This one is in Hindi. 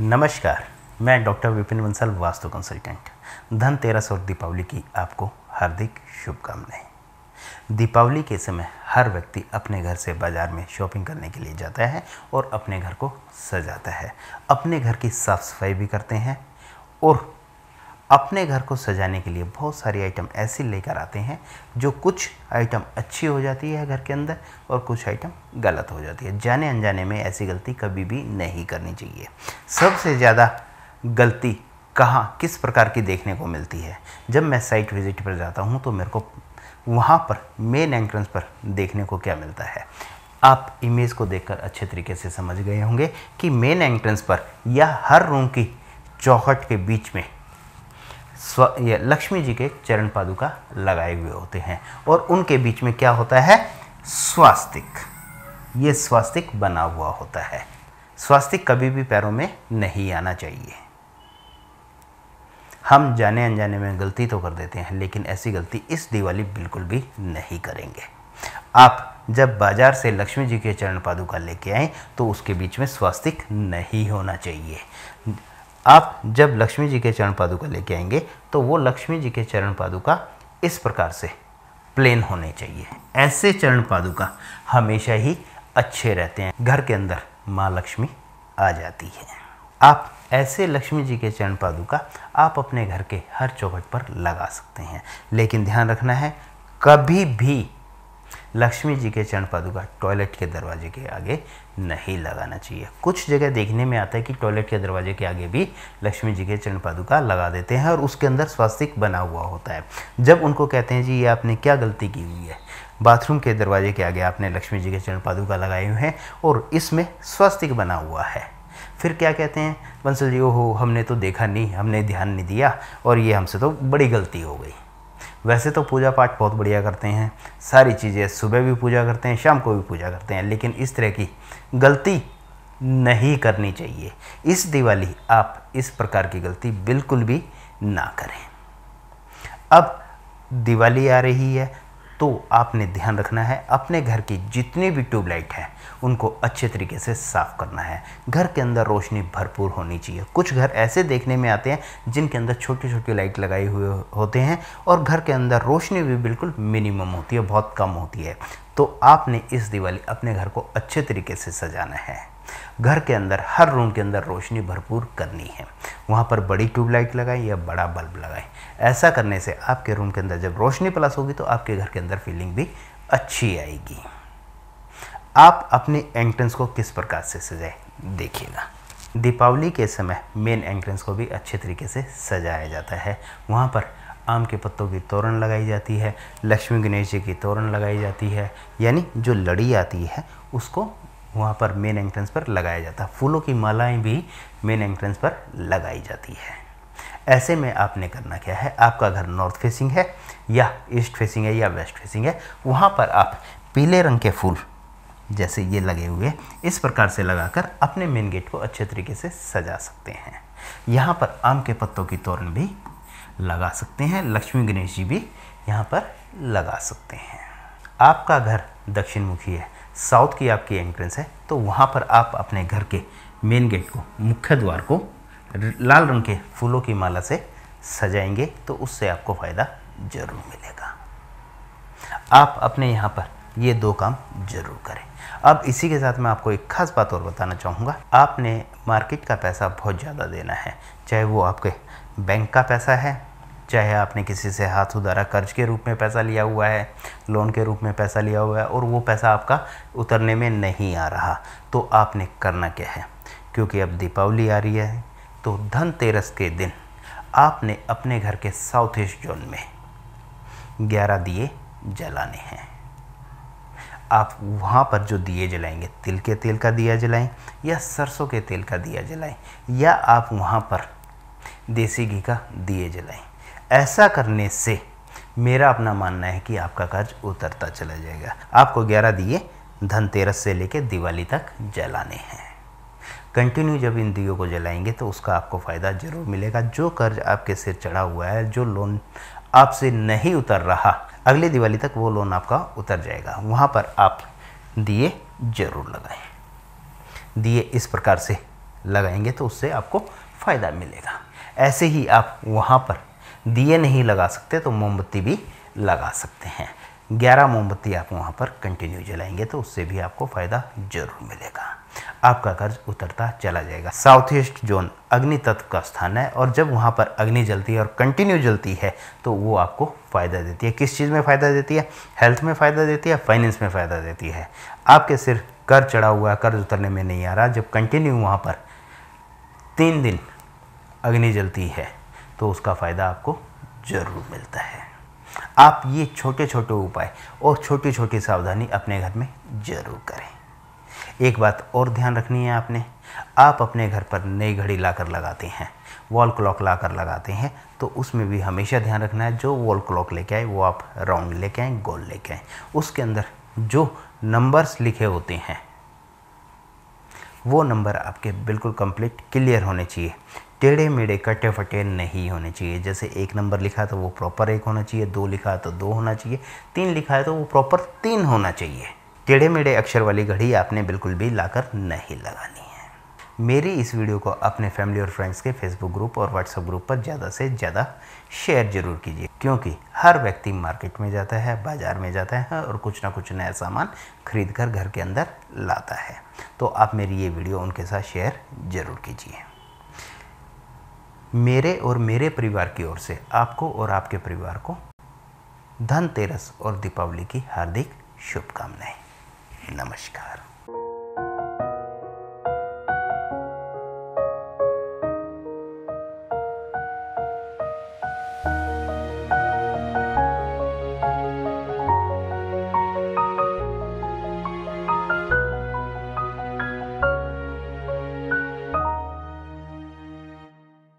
नमस्कार, मैं डॉक्टर विपिन बंसल वास्तु कंसल्टेंट। धनतेरस और दीपावली की आपको हार्दिक शुभकामनाएं। दीपावली के समय हर व्यक्ति अपने घर से बाज़ार में शॉपिंग करने के लिए जाता है और अपने घर को सजाता है, अपने घर की साफ़ सफाई भी करते हैं और अपने घर को सजाने के लिए बहुत सारी आइटम ऐसी लेकर आते हैं जो कुछ आइटम अच्छी हो जाती है घर के अंदर और कुछ आइटम गलत हो जाती है। जाने अनजाने में ऐसी गलती कभी भी नहीं करनी चाहिए। सबसे ज़्यादा गलती कहाँ किस प्रकार की देखने को मिलती है? जब मैं साइट विज़िट पर जाता हूँ तो मेरे को वहाँ पर मेन एंट्रेंस पर देखने को क्या मिलता है? आप इमेज को देखकर अच्छे तरीके से समझ गए होंगे कि मेन एंट्रेंस पर या हर रूम की चौखट के बीच में लक्ष्मी जी के चरण पादुका लगाए हुए होते हैं और उनके बीच में क्या होता है? स्वास्तिक। ये स्वास्तिक बना हुआ होता है। स्वास्तिक कभी भी पैरों में नहीं आना चाहिए। हम जाने अनजाने में गलती तो कर देते हैं, लेकिन ऐसी गलती इस दिवाली बिल्कुल भी नहीं करेंगे। आप जब बाज़ार से लक्ष्मी जी के चरण पादुका लेके आएँ तो उसके बीच में स्वास्तिक नहीं होना चाहिए। आप जब लक्ष्मी जी के चरण पादुका लेके आएंगे तो वो लक्ष्मी जी के चरण पादुका इस प्रकार से प्लेन होने चाहिए। ऐसे चरण पादुका हमेशा ही अच्छे रहते हैं। घर के अंदर माँ लक्ष्मी आ जाती है। आप ऐसे लक्ष्मी जी के चरण पादुका आप अपने घर के हर चौखट पर लगा सकते हैं, लेकिन ध्यान रखना है कभी भी लक्ष्मी जी के चरण पादुका टॉयलेट के दरवाजे के आगे नहीं लगाना चाहिए। कुछ जगह देखने में आता है कि टॉयलेट के दरवाजे के आगे भी लक्ष्मी जी के चरण पादुका लगा देते हैं और उसके अंदर स्वास्तिक बना हुआ होता है। जब उनको कहते हैं जी ये आपने क्या गलती की हुई है, बाथरूम के दरवाजे के आगे आपने लक्ष्मी जी के चरण पादुका लगाए हुए हैं और इसमें स्वास्तिक बना हुआ है, फिर क्या कहते हैं? बंसल जी ओहो, हमने तो देखा नहीं, हमने ध्यान नहीं दिया और ये हमसे तो बड़ी गलती हो गई। वैसे तो पूजा पाठ बहुत बढ़िया करते हैं, सारी चीज़ें सुबह भी पूजा करते हैं, शाम को भी पूजा करते हैं, लेकिन इस तरह की गलती नहीं करनी चाहिए। इस दिवाली आप इस प्रकार की गलती बिल्कुल भी ना करें। अब दिवाली आ रही है तो आपने ध्यान रखना है अपने घर की जितनी भी ट्यूबलाइट है उनको अच्छे तरीके से साफ़ करना है। घर के अंदर रोशनी भरपूर होनी चाहिए। कुछ घर ऐसे देखने में आते हैं जिनके अंदर छोटी छोटी लाइट लगाई हुए होते हैं और घर के अंदर रोशनी भी बिल्कुल मिनिमम होती है, बहुत कम होती है। तो आपने इस दिवाली अपने घर को अच्छे तरीके से सजाना है। घर के अंदर हर रूम के अंदर रोशनी भरपूर करनी है। वहाँ पर बड़ी ट्यूबलाइट लगाएं या बड़ा बल्ब लगाएं। ऐसा करने से आपके रूम के अंदर जब रोशनी प्लस होगी तो आपके घर के अंदर फीलिंग भी अच्छी आएगी। आप अपने एंट्रेंस को किस प्रकार से सजाएं देखिएगा। दीपावली के समय मेन एंट्रेंस को भी अच्छे तरीके से सजाया जाता है। वहाँ पर आम के पत्तों की तोरण लगाई जाती है, लक्ष्मी गणेश जी की तोरण लगाई जाती है, यानी जो लड़ी आती है उसको वहाँ पर मेन एंट्रेंस पर लगाया जाता है। फूलों की मालाएं भी मेन एंट्रेंस पर लगाई जाती है। ऐसे में आपने करना क्या है, आपका घर नॉर्थ फेसिंग है या ईस्ट फेसिंग है या वेस्ट फेसिंग है, वहाँ पर आप पीले रंग के फूल जैसे ये लगे हुए इस प्रकार से लगाकर अपने मेन गेट को अच्छे तरीके से सजा सकते हैं। यहाँ पर आम के पत्तों की तोरण भी लगा सकते हैं, लक्ष्मी गणेश जी भी यहाँ पर लगा सकते हैं। आपका घर दक्षिणमुखी है, साउथ की आपकी एंट्रेंस है, तो वहाँ पर आप अपने घर के मेन गेट को, मुख्य द्वार को लाल रंग के फूलों की माला से सजाएंगे तो उससे आपको फ़ायदा ज़रूर मिलेगा। आप अपने यहाँ पर ये दो काम ज़रूर करें। अब इसी के साथ मैं आपको एक ख़ास बात और बताना चाहूँगा। आपने मार्केट का पैसा बहुत ज़्यादा देना है, चाहे वो आपके बैंक का पैसा है, चाहे आपने किसी से हाथ उधारा कर्ज के रूप में पैसा लिया हुआ है, लोन के रूप में पैसा लिया हुआ है और वो पैसा आपका उतरने में नहीं आ रहा, तो आपने करना क्या है? क्योंकि अब दीपावली आ रही है तो धनतेरस के दिन आपने अपने घर के साउथ ईस्ट जोन में 11 दिए जलाने हैं। आप वहाँ पर जो दिए जलाएंगे, तिल के तेल का दिया जलाएं या सरसों के तेल का दिया जलाएं या आप वहाँ पर देसी घी का दिए जलाएं। ऐसा करने से मेरा अपना मानना है कि आपका कर्ज उतरता चला जाएगा। आपको 11 दिए धनतेरस से लेकर दिवाली तक जलाने हैं। कंटिन्यू जब इन दियों को जलाएंगे तो उसका आपको फ़ायदा ज़रूर मिलेगा। जो कर्ज आपके सिर चढ़ा हुआ है, जो लोन आपसे नहीं उतर रहा, अगली दिवाली तक वो लोन आपका उतर जाएगा। वहाँ पर आप दिए ज़रूर लगाएं। दिए इस प्रकार से लगाएंगे तो उससे आपको फ़ायदा मिलेगा। ऐसे ही आप वहाँ पर दिए नहीं लगा सकते तो मोमबत्ती भी लगा सकते हैं। 11 मोमबत्ती आप वहाँ पर कंटिन्यू जलाएंगे तो उससे भी आपको फ़ायदा जरूर मिलेगा, आपका कर्ज उतरता चला जाएगा। साउथ ईस्ट जोन अग्नि तत्व का स्थान है और जब वहाँ पर अग्नि जलती है और कंटिन्यू जलती है तो वो आपको फ़ायदा देती है। किस चीज़ में फ़ायदा देती है? हेल्थ में फ़ायदा देती है, फाइनेंस में फ़ायदा देती है। आपके सिर कर्ज चढ़ा हुआ है, कर्ज उतरने में नहीं आ रहा, जब कंटिन्यू वहाँ पर 3 दिन अग्नि जलती है तो उसका फ़ायदा आपको ज़रूर मिलता है। आप ये छोटे छोटे उपाय और छोटी छोटी सावधानी अपने घर में ज़रूर करें। एक बात और ध्यान रखनी है आपने, आप अपने घर पर नई घड़ी लाकर लगाते हैं, वॉल क्लॉक लाकर लगाते हैं, तो उसमें भी हमेशा ध्यान रखना है जो वॉल क्लॉक लेके आए वो आप राउंड लेके आएँ, गोल लेके आएँ। उसके अंदर जो नंबर्स लिखे होते हैं वो नंबर आपके बिल्कुल कंप्लीट क्लियर होने चाहिए, टेढ़े मेढ़े कटे फटे नहीं होने चाहिए। जैसे 1 नंबर लिखा तो वो प्रॉपर 1 होना चाहिए, 2 लिखा तो 2 होना चाहिए, 3 लिखा है तो वो प्रॉपर 3 होना चाहिए। टेढ़े मेढ़े अक्षर वाली घड़ी आपने बिल्कुल भी लाकर नहीं लगानी है। मेरी इस वीडियो को अपने फैमिली और फ्रेंड्स के फेसबुक ग्रुप और व्हाट्सएप ग्रुप पर ज़्यादा से ज़्यादा शेयर जरूर कीजिए, क्योंकि हर व्यक्ति मार्केट में जाता है, बाज़ार में जाता है और कुछ ना कुछ नया सामान खरीद कर घर के अंदर लाता है, तो आप मेरी ये वीडियो उनके साथ शेयर जरूर कीजिए। मेरे और मेरे परिवार की ओर से आपको और आपके परिवार को धनतेरस और दीपावली की हार्दिक शुभकामनाएं। नमस्कार।